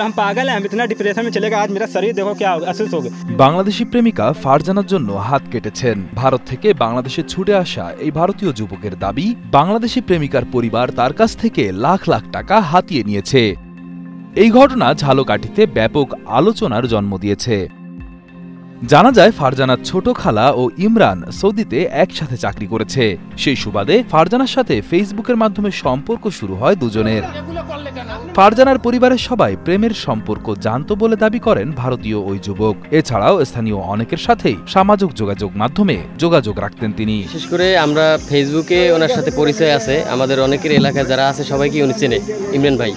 हम पागल हैं, हम इतना डिप्रेशन में चले गए, आज मेरा शरीर देखो क्या अशुद्ध हो गया। बांग्लादेशी प्रेमिका फारजानार জন্য हाथ केटेছেন। भारत থেকে বাংলাদেশে ছুটে আসা এই ভারতীয় যুবকের দাবি, বাংলাদেশী প্রেমিকার পরিবার তার কাছ থেকে লাখ লাখ টাকা হাতিয়ে নিয়েছে। এই ঘটনা ঝালকাঠিতে ব্যাপক আলোচনার জন্ম দিয়েছে। জানা যায় ফারজানার ছোট খালা ও ইমরান সৌদিতে একসাথে চাকরি করেছে। সেই সুবাদে ফারজানার সাথে ফেসবুকের মাধ্যমে সম্পর্ক শুরু হয় দুজনের। ফারজানার পরিবারের সবাই প্রেমের সম্পর্ক জানতো বলে দাবি করেন ভারতীয় ওই যুবক। এছাড়াও স্থানীয় অনেকের সাথেই সামাজিক যোগাযোগ মাধ্যমে যোগাযোগ রাখতেন তিনি। বিশেষ করে আমরা ফেসবুকে ওনার সাথে পরিচয় আছে, আমাদের অনেকের এলাকায় যারা আছে সবাইকে উনি চেনে। ইমরান ভাই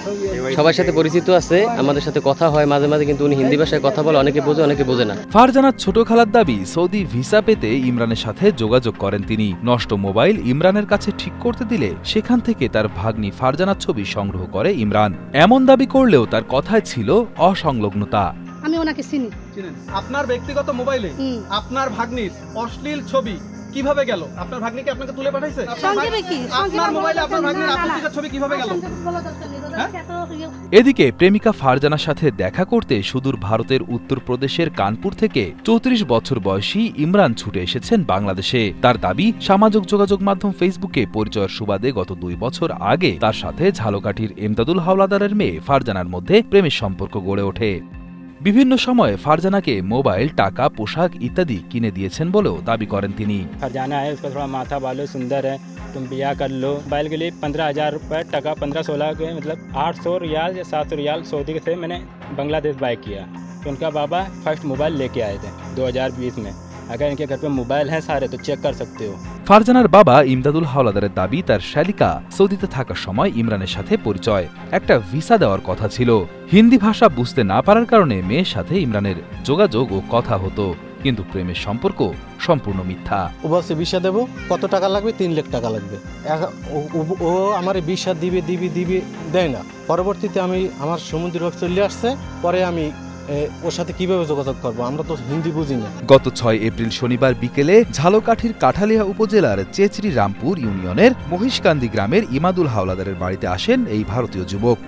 সবার সাথে পরিচিত আছে, আমাদের সাথে কথা হয় মাঝে মাঝে, কিন্তু উনি হিন্দি ভাষায় কথা বলে, অনেকে বোঝে অনেকে বোঝে না। ফারজানার ছোট খালার দাবি, সৌদি ভিসা পেতে ইমরানের সাথে যোগাযোগ করেন তিনি। নষ্ট মোবাইল ইমরানের কাছে ঠিক করতে দিলে সেখান থেকে তার ভাগ্নি ফারজানার ছবি সংগ্রহ করে ইমরান। এমন দাবি করলেও তার কথায় ছিল অসংলগ্নতা। আমি ওনাকে চিনি। আপনার ব্যক্তিগত মোবাইলে আপনার ভাগ্নির অশ্লীল ছবি কিভাবে গেল? আপনার ভাগ্নি কি আপনাকে তুলে পাঠাইছে? আপনার মোবাইলে আপনার ভাগ্নির আপত্তিকর ছবি কিভাবে গেল? এদিকে প্রেমিকা ফারজানার সাথে দেখা করতে সুদূর ভারতের উত্তরপ্রদেশের কানপুর থেকে ৩৪ বছর বয়সী ইমরান ছুটে এসেছেন বাংলাদেশে। তার দাবি, সামাজিক যোগাযোগ মাধ্যম ফেসবুকে পরিচয়ের সুবাদে গত ২ বছর আগে তার সাথে ঝালকাঠির এমদাদুল হাওলাদারের মেয়ে ফারজানার মধ্যে প্রেমের সম্পর্ক গড়ে ওঠে। বিভিন্ন সময়ে ফারজানাকে মোবাইল, টাকা, পোশাক ইত্যাদি কিনে দিয়েছেন বলেও দাবি করেন তিনি। ফারজানা है, उसका थोड़ा माथा वालो सुंदर है, तुम बिया कर लो। मोबाइल के लिए 15,000 रुपये टका, 15-16 के मतलब 800 रियाल या 700 रियाल सऊदी से मैंने बांग्लादेश बाय किया। तो उनका बाबा फर्स्ट मोबाइल लेके आए थे 2020 में। अगर इनके घर पे मोबाइल है सारे तो चेक कर सकते हो। ফারজানার বাবা ইমদাদুল হাওলাদারের দাবি, তার শালিকা সৌদিতে থাকার সময় ইমরানের সাথে পরিচয়, একটা ভিসা দেওয়ার কথা ছিল। হিন্দি ভাষা বুঝতে না পারার কারণে মেয়ের সাথে ইমরানের যোগাযোগ ও কথা হতো, কিন্তু প্রেমের সম্পর্ক সম্পূর্ণ মিথ্যা। ও বলছে ভিসা দেব, কত টাকা লাগবে? 3 লাখ টাকা লাগবে। ও আমার ভিসা দিবে দেয় না। পরবর্তীতে আমি আমার সমুদ্র রক্ত চলে আসছে, পরে আমি ওর সাথে কিভাবে যোগাযোগ করব? আমরা তো হিন্দি বুঝি না। গত ৬ এপ্রিল শনিবার বিকেলে ঝালকাঠির কাঠালিয়া উপজেলার চেচরি রামপুর ইউনিয়নের মহিষকান্দি গ্রামের ইমাদুল হাওলাদারের বাড়িতে আসেন এই ভারতীয় যুবক।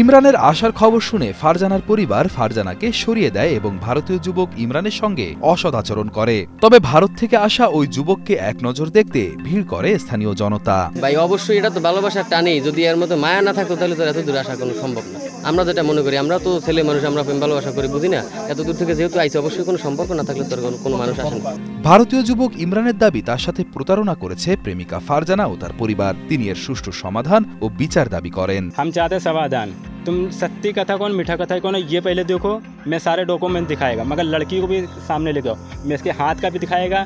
ইমরানের আসার খবর শুনে ফারজানার পরিবার ফারজানাকে সরিয়ে দেয় এবং ভারতীয় যুবক ইমরানের সঙ্গে অসদাচরণ করে। তবে ভারত থেকে আসা ওই যুবককে এক নজর দেখতে ভিড় করে স্থানীয় জনতা। ভাই অবশ্যই এটা তো ভালোবাসার টানেই, যদি এর মতো মায়া না থাকতো তাহলে তো এত দূর আসা কোনো সম্ভব না। আমরা যেটা মনে করি, আমরা তো ছেলে মানুষ, আমরা প্রেম ভালোবাসা করে বুঝি না। এত দূর থেকে যেহেতু আইছে, অবশ্যই কোনো সম্পর্ক না থাকলে তার কোনো মানুষ আসেন। ভারতীয় যুবক ইমরানের দাবি, তার সাথে প্রতারণা করেছে প্রেমিকা ফারজানা ও তার পরিবার। তিনি এর সুষ্ঠু সমাধান ও বিচার দাবি করেন। हम चाहते हैं समाधान, तुम सत्य कथा कौन मीठा कथा कौन ये पहले देखो। मैं सारे डॉक्यूमेंट दिखाएगा, मगर लड़की को भी सामने लेकर आओ। मैं इसके हाथ का भी दिखाएगा,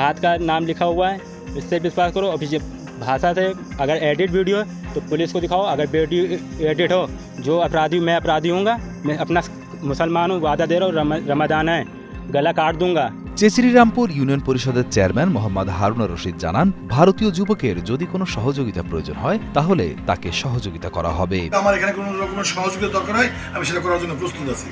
हाथ का नाम लिखा हुआ है, इससे विश्वास करो। अभी ये भाषा से अगर एडिट वीडियो है तो पुलिस को दिखाओ। अगर वीडियो एडिट हो, जो अपराधी मैं अपराधी हूँगा। मैं अपना मुसलमान हूँ, वादा दे रहा हूँ, रमजान है, गला काट दूंगा। চেচরি রামপুর ইউনিয়ন পরিষদের চেয়ারম্যান মোহাম্মদ হারুনুর রশিদ জানান, ভারতীয় যুবকের যদি কোনো সহযোগিতা প্রয়োজন হয় তাহলে তাকে সহযোগিতা করা হবে। আমার এখানে কোনো রকমের সহযোগিতা দরকার হয়, আমি সেটা করার জন্য প্রস্তুত আছি।